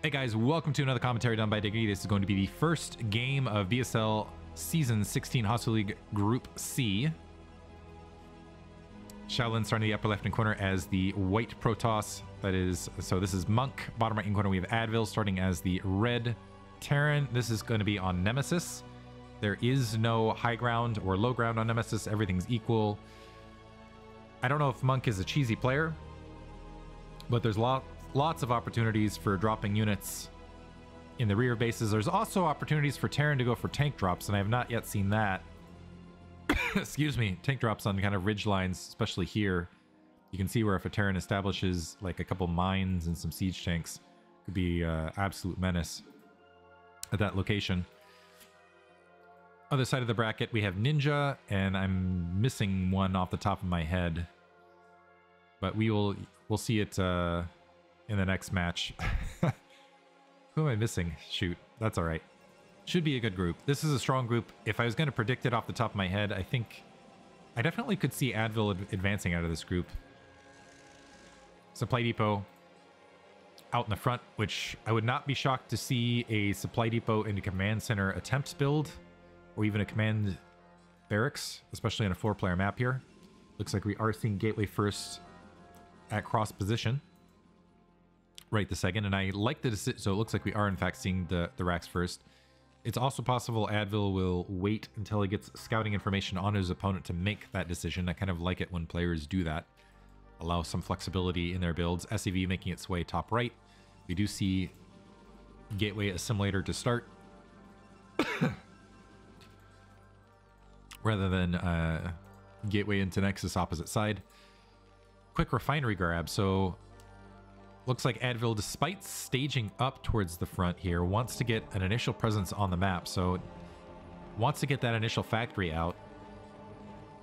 Hey guys, welcome to another commentary done by Diggity. This is going to be the first game of BSL Season 16 HasuLeague Group C. Shaolin starting in the upper left-hand corner as the white Protoss. That is, so this is Monk. Bottom right-hand corner, we have Advil starting as the red Terran. This is going to be on Nemesis. There is no high ground or low ground on Nemesis. Everything's equal. I don't know if Monk is a cheesy player, but there's lots of opportunities for dropping units in the rear bases. There's also opportunities for Terran to go for tank drops, and I have not yet seen that. Excuse me, tank drops on kind of ridge lines, especially here. You can see where if a Terran establishes like a couple mines and some siege tanks, it could be absolute menace at that location. Other side of the bracket, we have Ninja, and I'm missing one off the top of my head, but we'll see it in the next match. Who am I missing? Shoot, that's all right. Should be a good group. This is a strong group. If I was going to predict it off the top of my head, I think I definitely could see Advil advancing out of this group. Supply Depot out in the front, which I would not be shocked to see a Supply Depot into Command Center attempts build, or even a command barracks, especially on a four-player map here. Looks like we are seeing Gateway first at cross position right the second, and I like the decision. So it looks like we are in fact seeing the racks first. It's also possible Advil will wait until he gets scouting information on his opponent to make that decision. I kind of like it when players do that. Allow some flexibility in their builds. SCV making its way top right. We do see Gateway Assimilator to start. Rather than Gateway into Nexus opposite side. Quick refinery grab. So looks like Advil, despite staging up towards the front here, wants to get an initial presence on the map. So wants to get that initial factory out.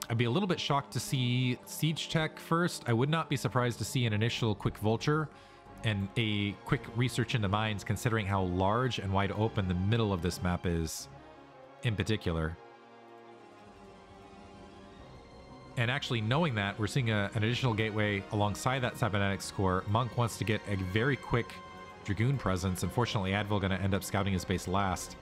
I'd be a little bit shocked to see Siege Tech first. I would not be surprised to see an initial quick Vulture and a quick research into mines, considering how large and wide open the middle of this map is in particular. And actually knowing that, we're seeing an additional Gateway alongside that cybernetics core. Monk wants to get a very quick Dragoon presence. Unfortunately, Advil going to end up scouting his base last.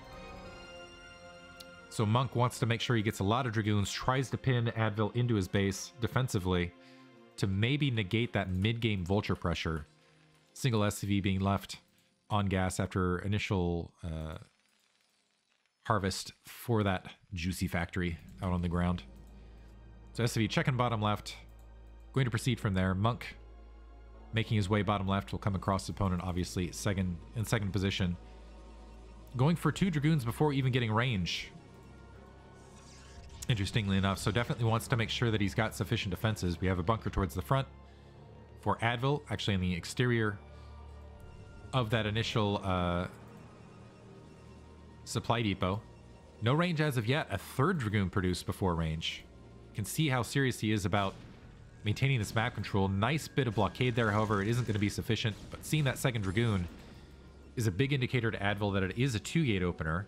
So Monk wants to make sure he gets a lot of Dragoons, tries to pin Advil into his base defensively to maybe negate that mid-game Vulture pressure. Single SCV being left on gas after initial harvest for that juicy factory out on the ground. So SCV checking bottom left, going to proceed from there. Monk making his way bottom left, will come across the opponent, obviously, in second position. Going for two Dragoons before even getting range, interestingly enough. So definitely wants to make sure that he's got sufficient defenses. We have a bunker towards the front for Advil, actually in the exterior of that initial supply depot. No range as of yet. A third Dragoon produced before range. Can see how serious he is about maintaining this map control. Nice bit of blockade there, however, it isn't going to be sufficient, but seeing that second Dragoon is a big indicator to Advil that it is a two-gate opener.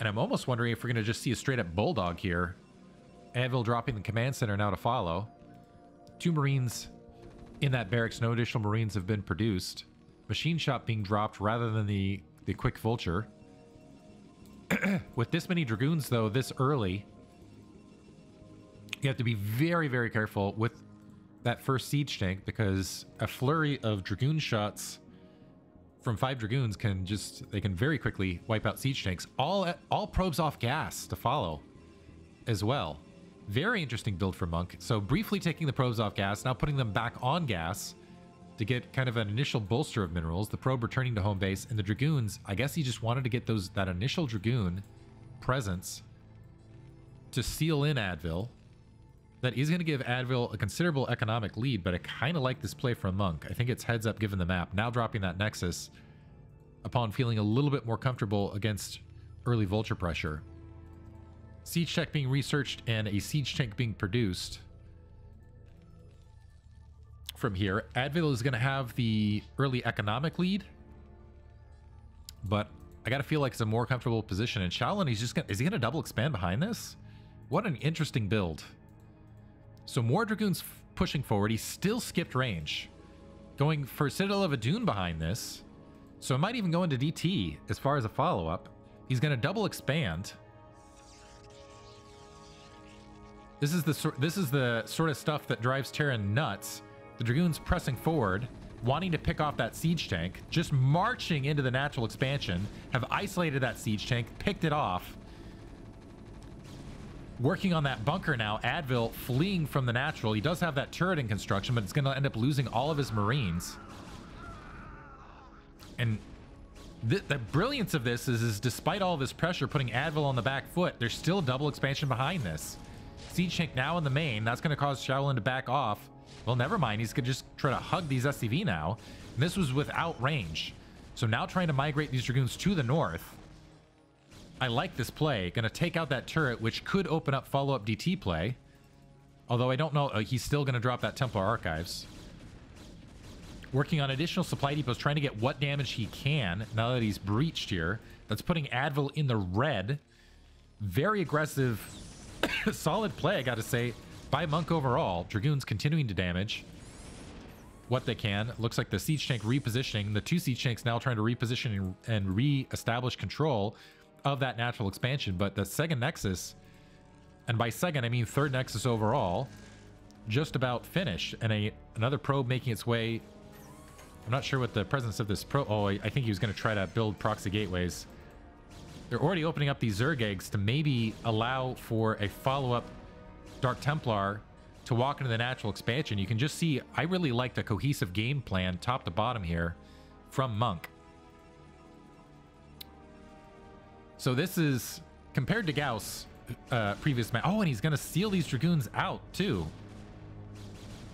And I'm almost wondering if we're going to just see a straight-up Bulldog here. Advil dropping the command center now to follow. Two Marines in that barracks, no additional Marines have been produced. Machine shop being dropped rather than the quick Vulture. With this many Dragoons, though, this early, you have to be very, very careful with that first siege tank, because a flurry of Dragoon shots from five Dragoons can very quickly wipe out siege tanks. All probes off gas to follow as well. Very interesting build for Monk. So briefly taking the probes off gas, now putting them back on gas to get kind of an initial bolster of minerals. The probe returning to home base, and the Dragoons, I guess he just wanted to get that initial Dragoon presence to seal in Advil. That is going to give Advil a considerable economic lead, but I kind of like this play from Monk. I think it's heads up given the map. Now dropping that Nexus upon feeling a little bit more comfortable against early Vulture pressure. Siege check being researched and a siege tank being produced from here. Advil is going to have the early economic lead, but I got to feel like it's a more comfortable position. And Shaolin, is he going to double expand behind this? What an interesting build. So more Dragoons pushing forward. He still skipped range. Going for Citadel of Adun behind this. So it might even go into DT as far as a follow-up. He's going to double expand. This is the sort of stuff that drives Terran nuts. The Dragoon's pressing forward, wanting to pick off that siege tank, just marching into the natural expansion, have isolated that siege tank, picked it off. Working on that bunker now, Advil fleeing from the natural. He does have that turret in construction, but it's going to end up losing all of his Marines. And the brilliance of this is despite all this pressure putting Advil on the back foot, there's still double expansion behind this. Siege tank now in the main. That's going to cause Shaolin to back off. Well, never mind. He's going to just try to hug these SCV now. And this was without range. So now trying to migrate these Dragoons to the north. I like this play. Going to take out that turret, which could open up follow-up DT play. Although I don't know. He's still going to drop that Templar Archives. Working on additional supply depots, trying to get what damage he can now that he's breached here. That's putting Advil in the red. Very aggressive, solid play, I got to say, by Monk overall. Dragoons continuing to damage what they can. Looks like the siege tank repositioning. The two siege tanks now trying to reposition and re-establish control of that natural expansion. But the second Nexus, and by second I mean third Nexus overall, just about finished. And another probe making its way. I'm not sure what the presence of this probe... Oh, I think he was going to try to build proxy gateways. They're already opening up these Zerg eggs to maybe allow for a follow-up Dark Templar to walk into the natural expansion. You can just see, I really liked a cohesive game plan top to bottom here from Monk. So this is, compared to Gauss previous match. Oh, and he's going to seal these Dragoons out too.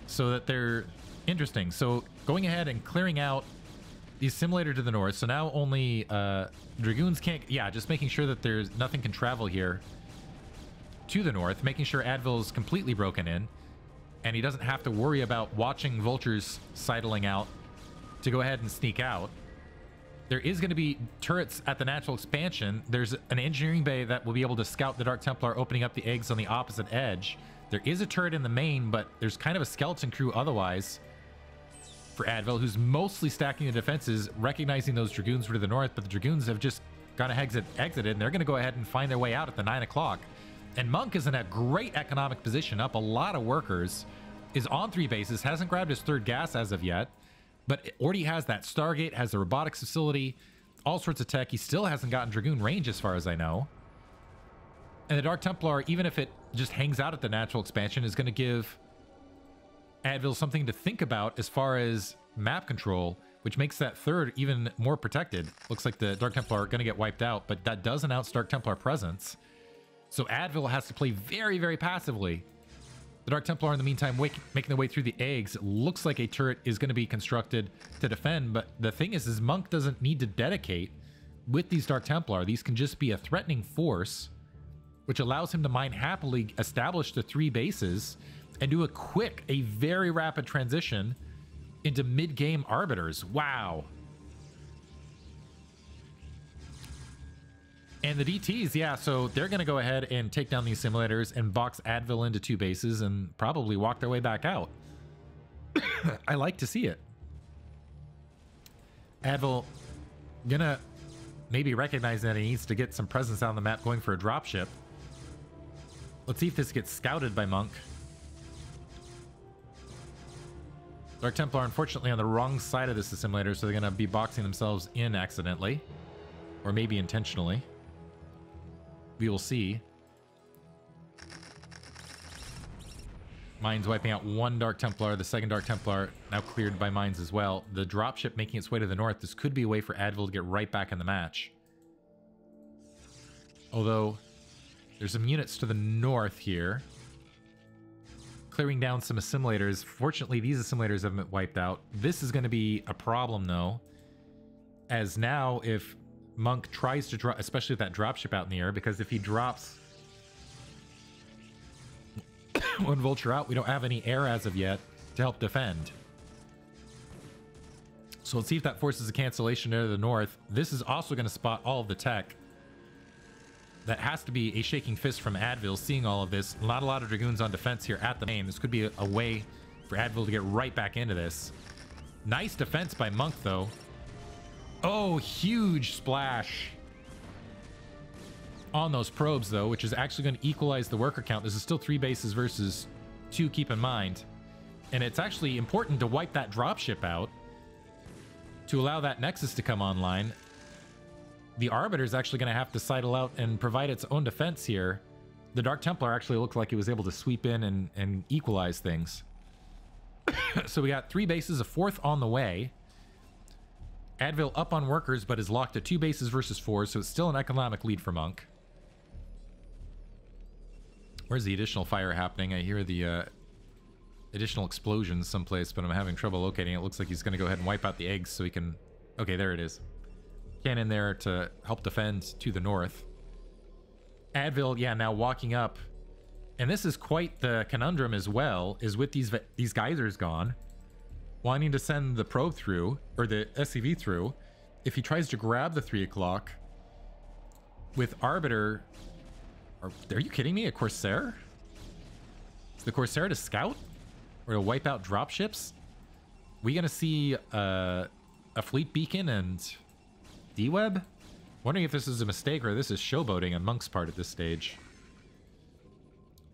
So that they're interesting. So going ahead and clearing out the simulator to the north. So now only Dragoons can't... Yeah, just making sure that there's nothing can travel here to the north. Making sure Advil is completely broken in. And he doesn't have to worry about watching Vultures sidling out to go ahead and sneak out. There is going to be turrets at the natural expansion. There's an engineering bay that will be able to scout the Dark Templar opening up the eggs on the opposite edge. There is a turret in the main, but there's kind of a skeleton crew otherwise for Advil, who's mostly stacking the defenses, recognizing those Dragoons were to the north, but the Dragoons have just kind of exited, and they're going to go ahead and find their way out at the 9 o'clock. And Monk is in a great economic position, up a lot of workers, is on 3 bases, hasn't grabbed his third gas as of yet, but already has that Stargate, has the robotics facility, all sorts of tech. He still hasn't gotten Dragoon range as far as I know. And the Dark Templar, even if it just hangs out at the natural expansion, is going to give Advil something to think about as far as map control, which makes that third even more protected. Looks like the Dark Templar are going to get wiped out, but that does announce Dark Templar presence. So Advil has to play very, very passively. The Dark Templar, in the meantime, making their way through the eggs. Looks like a turret is going to be constructed to defend, but the thing is Monk doesn't need to dedicate with these Dark Templar. These can just be a threatening force, which allows him to mine happily, establish the 3 bases, and do a very rapid transition into mid-game Arbiters. Wow. And the DTs, yeah, so they're going to go ahead and take down these simulators and box Advil into 2 bases and probably walk their way back out. I like to see it. Advil going to maybe recognize that he needs to get some presence on the map, going for a dropship. Let's see if this gets scouted by Monk. Dark Templar, unfortunately, on the wrong side of this assimilator, so they're going to be boxing themselves in accidentally. Or maybe intentionally. We will see. Mines wiping out one Dark Templar. The second Dark Templar now cleared by mines as well. The dropship making its way to the north. This could be a way for Advil to get right back in the match. Although, there's some units to the north here. Clearing down some assimilators. Fortunately, these assimilators have been wiped out. This is going to be a problem, though, as now if Monk tries to drop, especially with that dropship out in the air, because if he drops one Vulture out, we don't have any air as of yet to help defend. So let's see if that forces a cancellation near the north. This is also going to spot all of the tech. That has to be a shaking fist from Advil, seeing all of this. Not a lot of Dragoons on defense here at the main. This could be a way for Advil to get right back into this. Nice defense by Monk, though. Oh, huge splash on those probes, though, which is actually going to equalize the worker count. This is still 3 bases versus 2, keep in mind. And it's actually important to wipe that dropship out to allow that Nexus to come online. The Arbiter is actually going to have to sidle out and provide its own defense here. The Dark Templar actually looked like it was able to sweep in and equalize things. So we got 3 bases, a 4th on the way. Advil up on workers, but is locked at 2 bases versus 4, so it's still an economic lead for Monk. Where's the additional fire happening? I hear the additional explosions someplace, but I'm having trouble locating it. Looks like he's going to go ahead and wipe out the eggs so he can... Okay, there it is. Cannon there to help defend to the north. Advil, yeah, now walking up. And this is quite the conundrum as well, is with these geysers gone, wanting to send the probe through, or the SCV through. If he tries to grab the 3 o'clock with Arbiter, are you kidding me? A Corsair? Is the Corsair to scout? Or to wipe out dropships? We gonna see a fleet beacon and D-Web? Wondering if this is a mistake or this is showboating on Monk's part at this stage.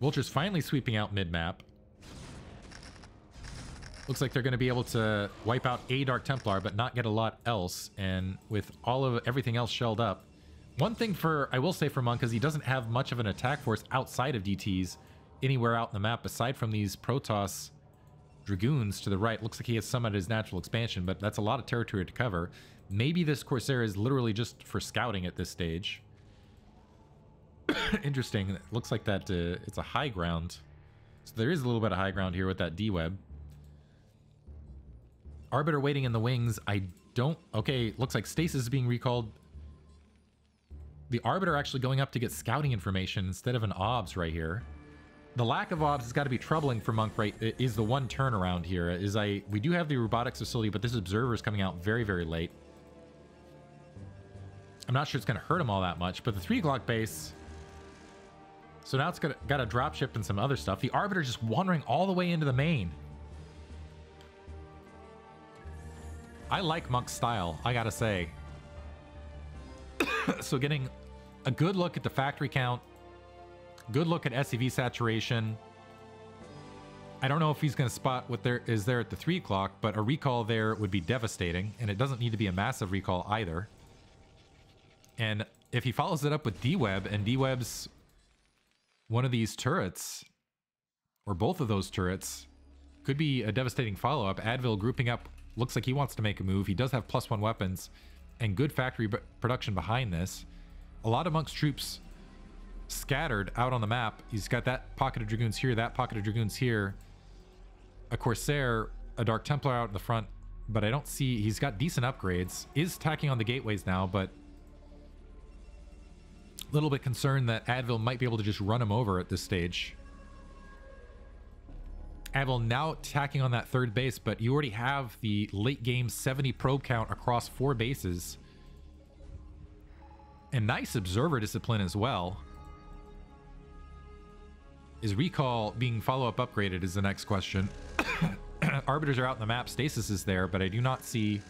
Vulture's finally sweeping out mid-map. Looks like they're going to be able to wipe out a Dark Templar, but not get a lot else. And with all of everything else shelled up, one thing I will say for Monk is he doesn't have much of an attack force outside of DTs anywhere out in the map aside from these Protoss Dragoons to the right. Looks like he has some at his natural expansion, but that's a lot of territory to cover. Maybe this Corsair is literally just for scouting at this stage. Interesting. It looks like that it's a high ground. So there is a little bit of high ground here with that D-Web. Arbiter waiting in the wings. Okay, looks like Stasis is being recalled. The Arbiter actually going up to get scouting information instead of an OBS right here. The lack of OBS has got to be troubling for Monk, right? It is the one turnaround here. We do have the robotics facility, but this Observer is coming out very, very late. I'm not sure it's going to hurt him all that much, but the 3 o'clock base... So now it's got a dropship and some other stuff. The Arbiter just wandering all the way into the main. I like Monk's style, I gotta say. So getting a good look at the factory count, good look at SCV saturation. I don't know if he's going to spot what there is there at the 3 o'clock, but a recall there would be devastating, and it doesn't need to be a massive recall either. And if he follows it up with D-Web, and D-Web's one of these turrets, or both of those turrets, could be a devastating follow-up. Advil grouping up, looks like he wants to make a move. He does have +1 weapons and good factory production behind this. A lot of Monk's troops scattered out on the map. He's got that pocket of Dragoons here, that pocket of Dragoons here, a Corsair, a Dark Templar out in the front, but I don't see... He's got decent upgrades, is tacking on the gateways now, but a little bit concerned that Advil might be able to just run him over at this stage. Advil now tacking on that 3rd base, but you already have the late game 70 probe count across 4 bases. And nice observer discipline as well. Is recall being follow-up upgraded is the next question. Arbiters are out in the map. Stasis is there, but I do not see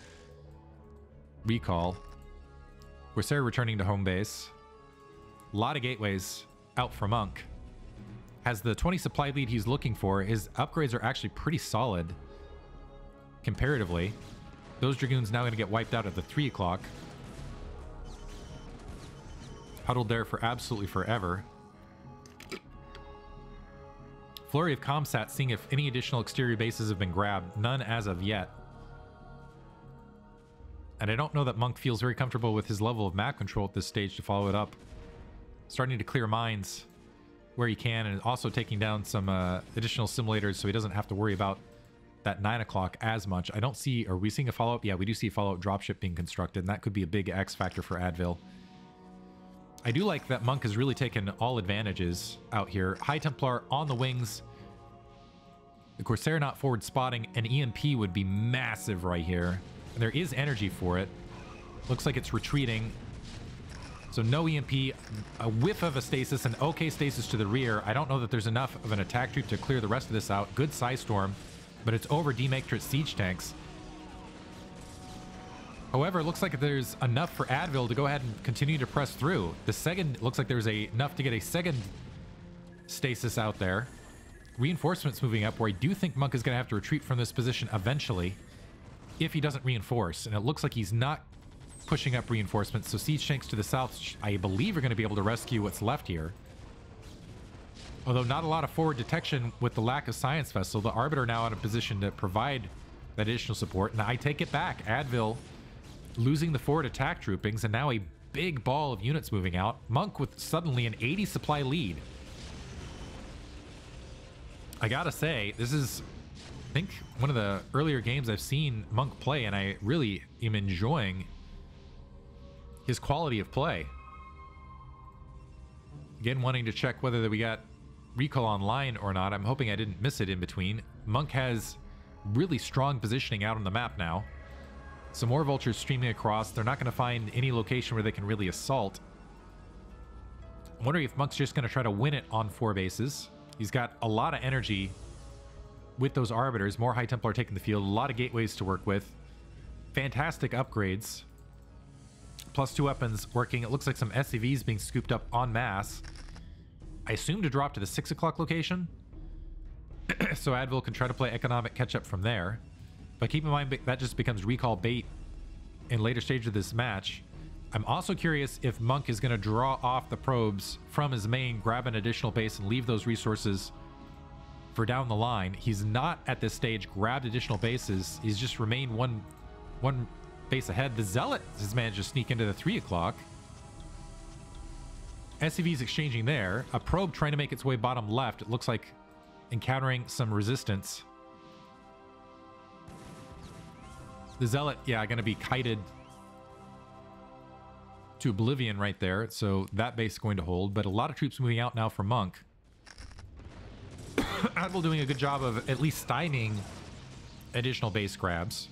recall. Corsair returning to home base. A lot of gateways out for Monk. Has the 20 supply lead he's looking for. His upgrades are actually pretty solid comparatively. Those Dragoons now going to get wiped out at the 3 o'clock. Huddled there for absolutely forever. Flurry of Comsat, seeing if any additional exterior bases have been grabbed. None as of yet. And I don't know that Monk feels very comfortable with his level of map control at this stage to follow it up. Starting to clear mines where he can, and also taking down some additional simulators so he doesn't have to worry about that 9 o'clock as much. I don't see... Are we seeing a follow-up? Yeah, we do see a follow-up dropship being constructed, and that could be a big X factor for Advil. I do like that Monk has really taken all advantages out here. High Templar on the wings. The Corsair not forward spotting. An EMP would be massive right here. And there is energy for it. Looks like it's retreating. So no EMP. A whiff of a Stasis. An okay Stasis to the rear. I don't know that there's enough of an attack troop to clear the rest of this out. Good Psystorm. But it's over D-Matrix siege tanks. However, it looks like there's enough for Advil to go ahead and continue to press through. The second, looks like there's enough to get a second stasis out there. Reinforcements moving up, where I do think Monk is going to have to retreat from this position eventually if he doesn't reinforce. And it looks like he's not pushing up reinforcements. So siege tanks to the south, I believe, are going to be able to rescue what's left here. Although not a lot of forward detection with the lack of Science Vessel, the Arbiter now in a position to provide that additional support. And I take it back. Advil losing the forward attack groupings, and now a big ball of units moving out. Monk with suddenly an 80 supply lead. I gotta say, this is, I think, one of the earlier games I've seen Monk play, and I really am enjoying his quality of play. Again, wanting to check whether we got Recall online or not. I'm hoping I didn't miss it in between. Monk has really strong positioning out on the map now. Some more Vultures streaming across. They're not going to find any location where they can really assault. I'm wondering if Monk's just going to try to win it on four bases. He's got a lot of energy with those Arbiters. More High Templar taking the field. A lot of gateways to work with. Fantastic upgrades. Plus two weapons working. It looks like some SCVs being scooped up en masse. I assume to drop to the 6 o'clock location. So Advil can try to play economic catch-up from there. But keep in mind that just becomes Recall bait in later stage of this match. I'm also curious if Monk is going to draw off the probes from his main, grab an additional base, and leave those resources for down the line. He's not at this stage grabbed additional bases. He's just remained one base ahead. The Zealot has managed to sneak into the 3 o'clock. SCV's exchanging there. A probe trying to make its way bottom left. It looks like encountering some resistance. The Zealot, yeah, going to be kited to oblivion right there, so that base is going to hold, but a lot of troops moving out now for Monk. Advil doing a good job of at least stymieing additional base grabs.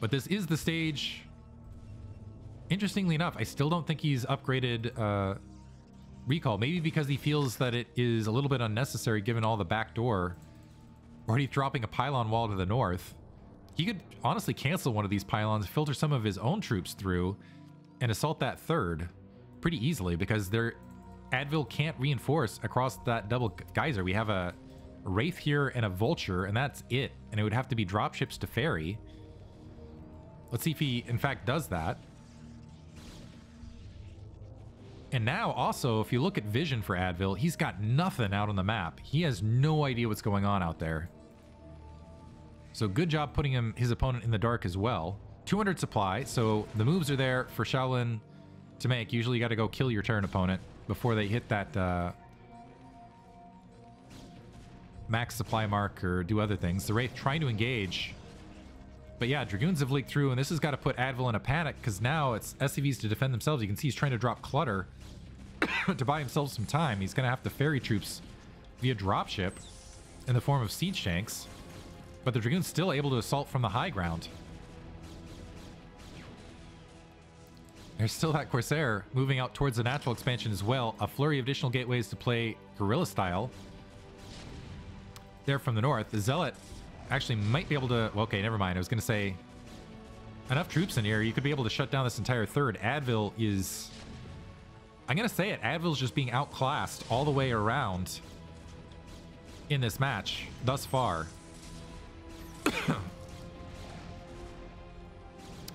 But this is the stage. Interestingly enough, I still don't think he's upgraded Recall, maybe because he feels that it is a little bit unnecessary given all the backdoor. Already dropping a pylon wall to the north. He could honestly cancel one of these pylons, filter some of his own troops through, and assault that third pretty easily, because their Advil can't reinforce across that double geyser. We have a Wraith here and a Vulture, and that's it. And it would have to be dropships to ferry. Let's see if he, in fact, does that. And now, also, if you look at vision for Advil, he's got nothing out on the map. He has no idea what's going on out there. So good job putting his opponent in the dark as well. 200 supply, so the moves are there for Shaolin to make. Usually you got to go kill your Terran opponent before they hit that max supply mark or do other things. The Wraith trying to engage. But yeah, Dragoons have leaked through, and this has got to put Advil in a panic, because now it's SCVs to defend themselves. You can see he's trying to drop clutter to buy himself some time. He's going to have to ferry troops via dropship in the form of siege tanks. But the Dragoon's still able to assault from the high ground. There's still that Corsair moving out towards the natural expansion as well. A flurry of additional gateways to play guerrilla style. There from the north. The Zealot actually might be able to... Well, okay, never mind. I was going to say enough troops in here. You could be able to shut down this entire third. Advil is... I'm going to say it. Advil's just being outclassed all the way around in this match thus far.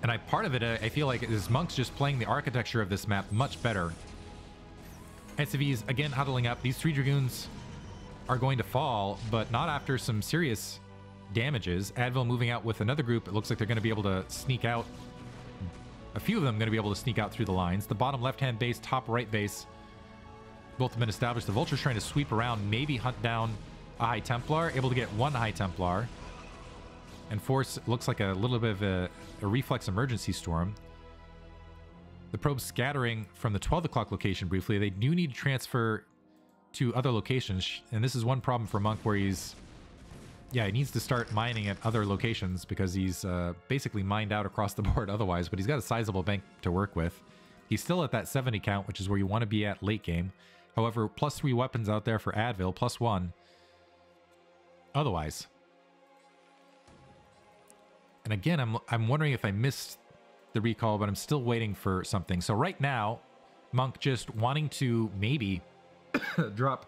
And part of it, I feel like, is Monk's just playing the architecture of this map much better. SCVs, again, huddling up. These 3 Dragoons are going to fall, but not after some serious damages. Advil moving out with another group. It looks like they're going to be able to sneak out. A few of them going to be able to sneak out through the lines. The bottom left-hand base, top right base, both have been established. The Vulture's trying to sweep around, maybe hunt down a High Templar. Able to get one High Templar. And force looks like a little bit of a reflex emergency storm. The probe's scattering from the 12 o'clock location briefly. They do need to transfer to other locations. And this is one problem for Monk, where he's... Yeah, he needs to start mining at other locations, because he's basically mined out across the board otherwise. But he's got a sizable bank to work with. He's still at that 70 count, which is where you want to be at late game. However, plus 3 weapons out there for Advil, plus 1. Otherwise... And again, I'm wondering if I missed the recall, but I'm still waiting for something. So right now, Monk just wanting to maybe drop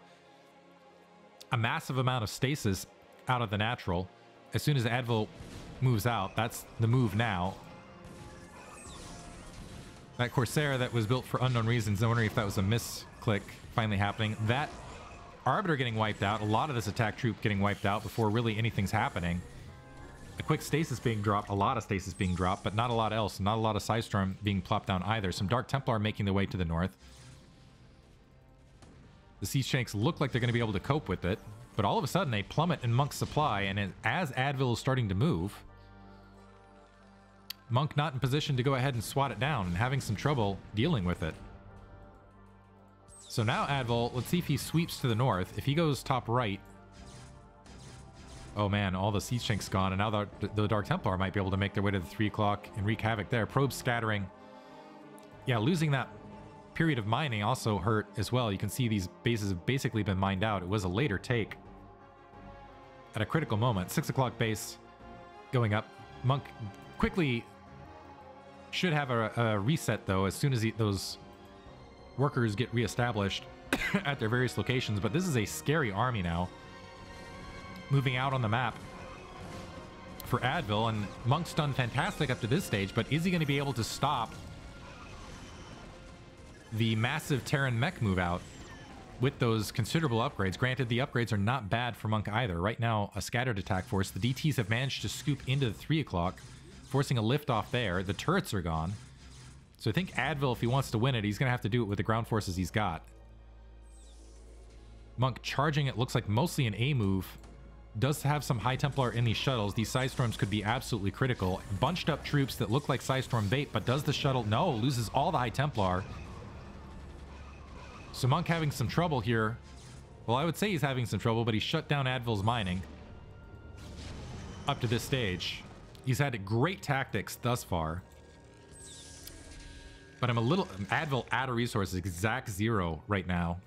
a massive amount of stasis out of the natural. As soon as Advil moves out, that's the move now. That Corsair that was built for unknown reasons, I'm wondering if that was a misclick finally happening. That Arbiter getting wiped out, a lot of this attack troop getting wiped out before really anything's happening. A quick stasis being dropped, a lot of stasis being dropped, but not a lot else. Not a lot of Psystorm being plopped down either. Some Dark Templar making their way to the north. The Sea Shanks look like they're going to be able to cope with it, but all of a sudden they plummet in Monk's supply, and as Advil is starting to move, Monk not in position to go ahead and swat it down and having some trouble dealing with it. So now Advil, let's see if he sweeps to the north. If he goes top right, oh man, all the Sea Shanks gone, and now the Dark Templar might be able to make their way to the 3 o'clock and wreak havoc there. Probe scattering. Yeah, losing that period of mining also hurt as well. You can see these bases have basically been mined out. It was a later take at a critical moment. 6 o'clock base going up. Monk quickly should have a reset, though, as soon as those workers get reestablished at their various locations. But this is a scary army now, moving out on the map for Advil. And Monk's done fantastic up to this stage, but is he going to be able to stop the massive Terran mech move out with those considerable upgrades? Granted, the upgrades are not bad for Monk either. Right now, a scattered attack force. The DTs have managed to scoop into the 3 o'clock, forcing a lift off there. The turrets are gone. So I think Advil, if he wants to win it, he's going to have to do it with the ground forces he's got. Monk charging, it looks like mostly an A move. Does have some High Templar in these shuttles. These Psystorms could be absolutely critical. Bunched up troops that look like Psystorm bait, but does the shuttle? No, loses all the High Templar. So Monk having some trouble here. Well, I would say he's having some trouble, but he shut down Advil's mining up to this stage. He's had great tactics thus far. But I'm a little... Advil out of resources, exact zero right now,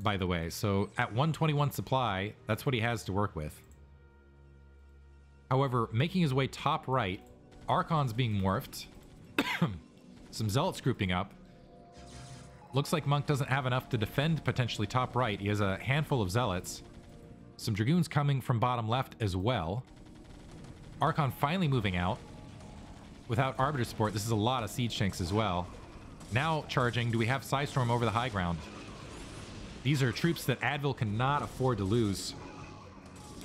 by the way. So at 121 supply, that's what he has to work with. However, making his way top right, Archon's being morphed. Some Zealots grouping up. Looks like Monk doesn't have enough to defend potentially top right. He has a handful of Zealots. Some Dragoons coming from bottom left as well. Archon finally moving out without Arbiter support. This is a lot of Siege Shanks as well. Now charging. Do we have Psystorm over the high ground? These are troops that Advil cannot afford to lose,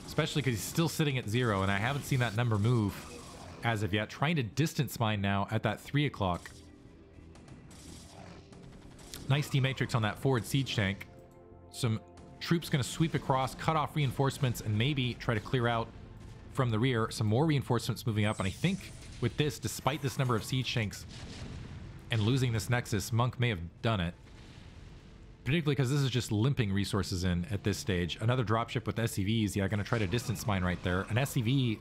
especially because he's still sitting at zero, and I haven't seen that number move as of yet. Trying to distance mine now at that 3 o'clock. Nice D-Matrix on that forward Siege Shank. Some troops going to sweep across, cut off reinforcements, and maybe try to clear out from the rear. Some more reinforcements moving up. And I think with this, despite this number of Siege Shanks and losing this Nexus, Monk may have done it. Particularly because this is just limping resources in at this stage. Another dropship with SCVs. Yeah, going to try to distance mine right there. An SCV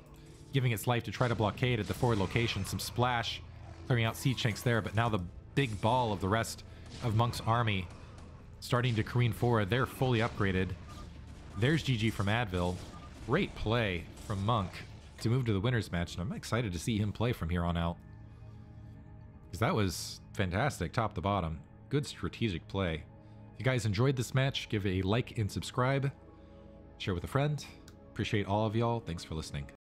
giving its life to try to blockade at the forward location. Some splash clearing out Siege Shanks there. But now the big ball of the rest of Monk's army starting to careen forward. They're fully upgraded. There's GG from Advil. Great play from Monk to move to the winner's match, and I'm excited to see him play from here on out, because that was fantastic top to bottom. Good strategic play. If you guys enjoyed this match, give it a like and subscribe. Share with a friend. Appreciate all of y'all. Thanks for listening.